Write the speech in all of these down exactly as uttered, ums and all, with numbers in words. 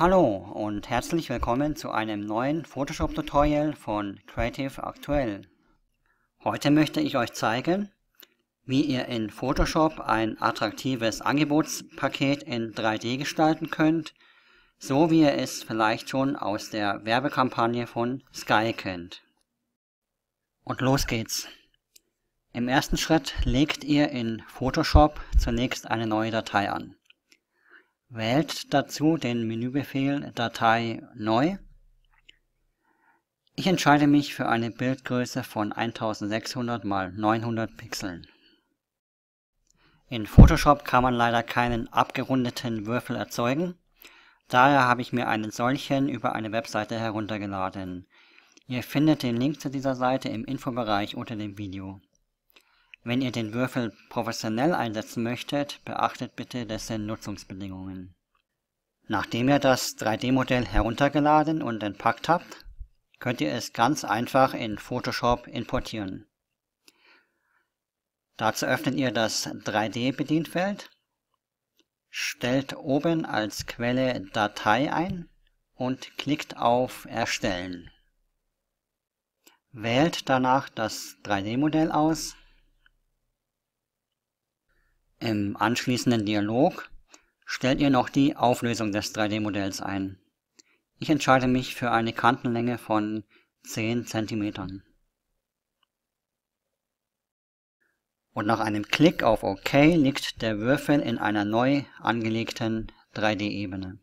Hallo und herzlich willkommen zu einem neuen Photoshop-Tutorial von Creative Aktuell. Heute möchte ich euch zeigen, wie ihr in Photoshop ein attraktives Angebotspaket in drei D gestalten könnt, so wie ihr es vielleicht schon aus der Werbekampagne von Sky kennt. Und los geht's! Im ersten Schritt legt ihr in Photoshop zunächst eine neue Datei an. Wählt dazu den Menübefehl Datei neu. Ich entscheide mich für eine Bildgröße von eintausendsechshundert mal neunhundert Pixeln. In Photoshop kann man leider keinen abgerundeten Würfel erzeugen. Daher habe ich mir einen solchen über eine Webseite heruntergeladen. Ihr findet den Link zu dieser Seite im Infobereich unter dem Video. Wenn ihr den Würfel professionell einsetzen möchtet, beachtet bitte dessen Nutzungsbedingungen. Nachdem ihr das drei D-Modell heruntergeladen und entpackt habt, könnt ihr es ganz einfach in Photoshop importieren. Dazu öffnet ihr das drei D-Bedienfeld, stellt oben als Quelle Datei ein und klickt auf Erstellen. Wählt danach das drei D-Modell aus. Im anschließenden Dialog stellt ihr noch die Auflösung des drei D-Modells ein. Ich entscheide mich für eine Kantenlänge von zehn Zentimeter. Und nach einem Klick auf OK liegt der Würfel in einer neu angelegten drei D-Ebene.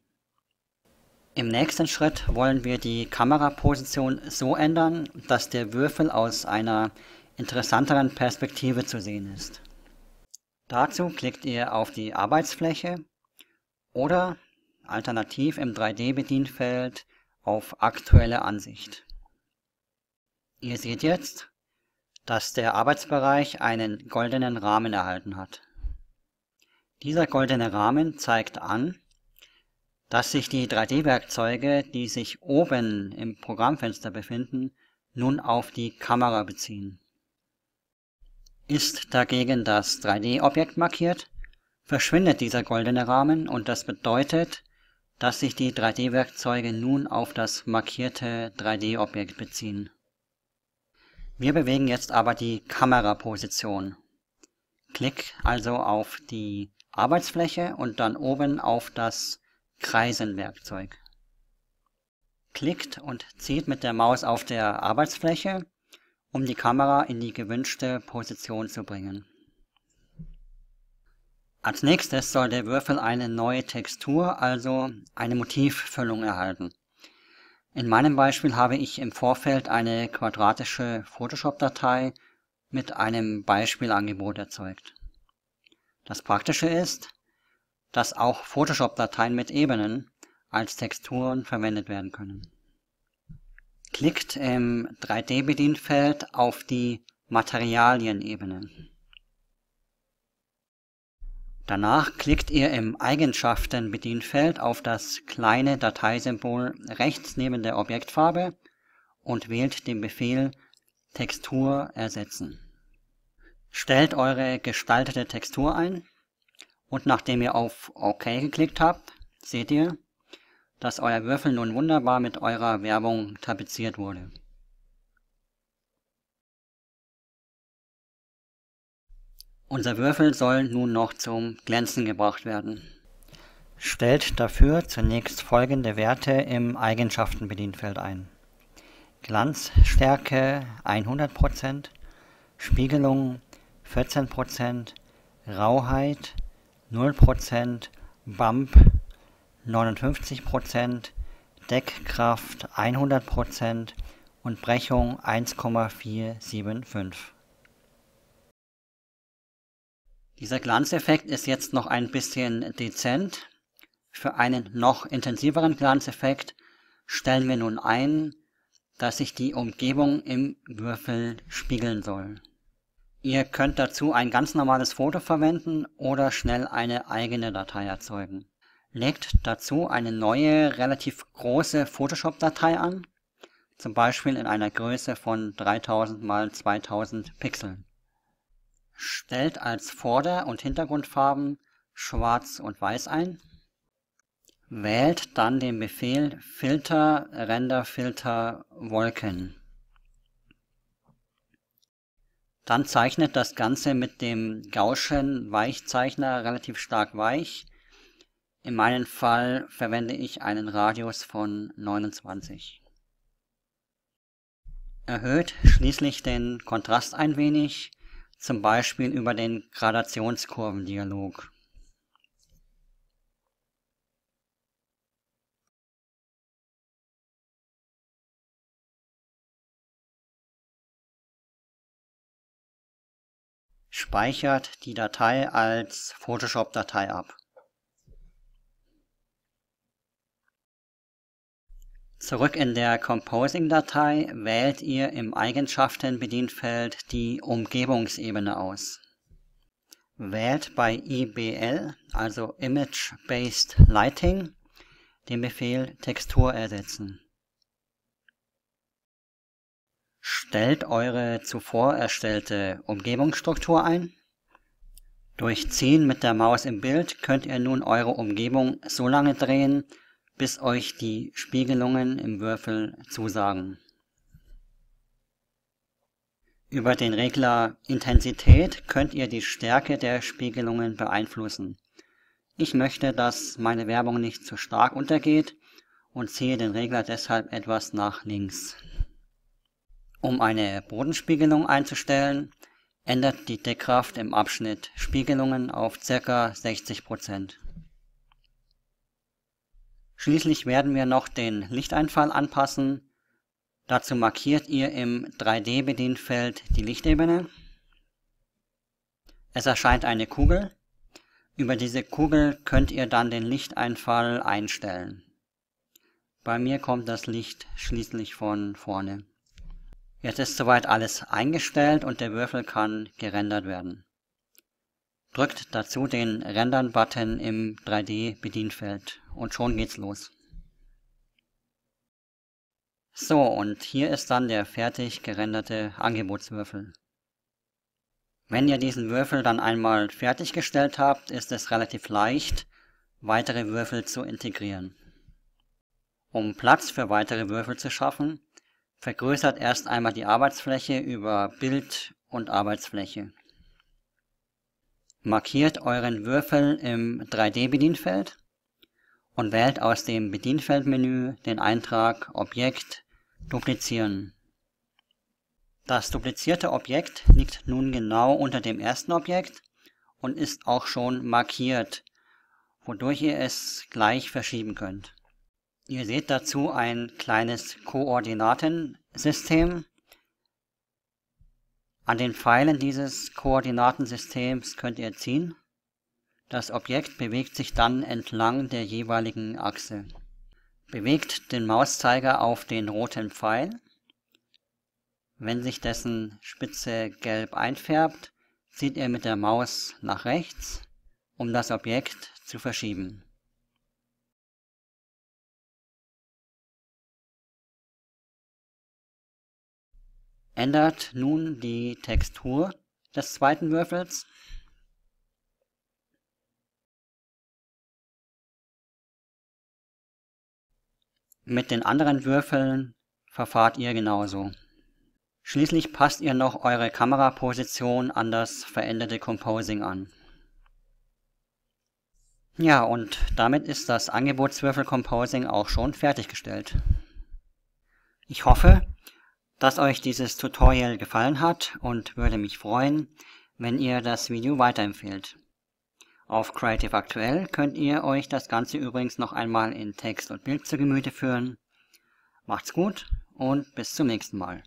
Im nächsten Schritt wollen wir die Kameraposition so ändern, dass der Würfel aus einer interessanteren Perspektive zu sehen ist. Dazu klickt ihr auf die Arbeitsfläche oder alternativ im drei D-Bedienfeld auf Aktuelle Ansicht. Ihr seht jetzt, dass der Arbeitsbereich einen goldenen Rahmen erhalten hat. Dieser goldene Rahmen zeigt an, dass sich die drei D-Werkzeuge, die sich oben im Programmfenster befinden, nun auf die Kamera beziehen. Ist dagegen das drei D-Objekt markiert, verschwindet dieser goldene Rahmen und das bedeutet, dass sich die drei D-Werkzeuge nun auf das markierte drei D-Objekt beziehen. Wir bewegen jetzt aber die Kameraposition. Klick also auf die Arbeitsfläche und dann oben auf das Kreisenwerkzeug. Klickt und zieht mit der Maus auf der Arbeitsfläche, um die Kamera in die gewünschte Position zu bringen. Als nächstes soll der Würfel eine neue Textur, also eine Motivfüllung erhalten. In meinem Beispiel habe ich im Vorfeld eine quadratische Photoshop-Datei mit einem Beispielangebot erzeugt. Das Praktische ist, dass auch Photoshop-Dateien mit Ebenen als Texturen verwendet werden können. Klickt im drei D-Bedienfeld auf die Materialienebene. Danach klickt ihr im Eigenschaften-Bedienfeld auf das kleine Dateisymbol rechts neben der Objektfarbe und wählt den Befehl Textur ersetzen. Stellt eure gestaltete Textur ein und nachdem ihr auf OK geklickt habt, seht ihr, dass euer Würfel nun wunderbar mit eurer Werbung tapeziert wurde. Unser Würfel soll nun noch zum Glänzen gebracht werden. Stellt dafür zunächst folgende Werte im Eigenschaften-Bedienfeld ein: Glanzstärke hundert Prozent, Spiegelung vierzehn Prozent, Rauheit null Prozent, Bump neunundfünfzig Prozent, Deckkraft hundert Prozent und Brechung eins Komma vier sieben fünf. Dieser Glanzeffekt ist jetzt noch ein bisschen dezent. Für einen noch intensiveren Glanzeffekt stellen wir nun ein, dass sich die Umgebung im Würfel spiegeln soll. Ihr könnt dazu ein ganz normales Foto verwenden oder schnell eine eigene Datei erzeugen. Legt dazu eine neue, relativ große Photoshop-Datei an, zum Beispiel in einer Größe von dreitausend mal zweitausend Pixeln. Stellt als Vorder- und Hintergrundfarben Schwarz und Weiß ein. Wählt dann den Befehl Filter, Renderfilter, Wolken. Dann zeichnet das Ganze mit dem Gaußschen Weichzeichner relativ stark weich. In meinem Fall verwende ich einen Radius von neunundzwanzig. Erhöht schließlich den Kontrast ein wenig, zum Beispiel über den Gradationskurvendialog. Speichert die Datei als Photoshop-Datei ab. Zurück in der Composing-Datei wählt ihr im Eigenschaften-Bedienfeld die Umgebungsebene aus. Wählt bei I B L, also Image-Based Lighting, den Befehl Textur ersetzen. Stellt eure zuvor erstellte Umgebungsstruktur ein. Durch Ziehen mit der Maus im Bild könnt ihr nun eure Umgebung so lange drehen, bis euch die Spiegelungen im Würfel zusagen. Über den Regler Intensität könnt ihr die Stärke der Spiegelungen beeinflussen. Ich möchte, dass meine Werbung nicht zu stark untergeht und ziehe den Regler deshalb etwas nach links. Um eine Bodenspiegelung einzustellen, ändert die Deckkraft im Abschnitt Spiegelungen auf ca. sechzig Prozent. Schließlich werden wir noch den Lichteinfall anpassen. Dazu markiert ihr im drei D-Bedienfeld die Lichtebene. Es erscheint eine Kugel. Über diese Kugel könnt ihr dann den Lichteinfall einstellen. Bei mir kommt das Licht schließlich von vorne. Jetzt ist soweit alles eingestellt und der Würfel kann gerendert werden. Drückt dazu den Rendern-Button im drei D-Bedienfeld und schon geht's los. So, und hier ist dann der fertig gerenderte Angebotswürfel. Wenn ihr diesen Würfel dann einmal fertiggestellt habt, ist es relativ leicht, weitere Würfel zu integrieren. Um Platz für weitere Würfel zu schaffen, vergrößert erst einmal die Arbeitsfläche über Bild und Arbeitsfläche. Markiert euren Würfel im drei D-Bedienfeld und wählt aus dem Bedienfeldmenü den Eintrag Objekt duplizieren. Das duplizierte Objekt liegt nun genau unter dem ersten Objekt und ist auch schon markiert, wodurch ihr es gleich verschieben könnt. Ihr seht dazu ein kleines Koordinatensystem. An den Pfeilen dieses Koordinatensystems könnt ihr ziehen. Das Objekt bewegt sich dann entlang der jeweiligen Achse. Bewegt den Mauszeiger auf den roten Pfeil. Wenn sich dessen Spitze gelb einfärbt, zieht ihr mit der Maus nach rechts, um das Objekt zu verschieben. Ändert nun die Textur des zweiten Würfels. Mit den anderen Würfeln verfahrt ihr genauso. Schließlich passt ihr noch eure Kameraposition an das veränderte Composing an. Ja, und damit ist das Angebotswürfel-Composing auch schon fertiggestellt. Ich hoffe, dass euch dieses Tutorial gefallen hat und würde mich freuen, wenn ihr das Video weiterempfehlt. Auf Creative Aktuell könnt ihr euch das Ganze übrigens noch einmal in Text und Bild zu Gemüte führen. Macht's gut und bis zum nächsten Mal.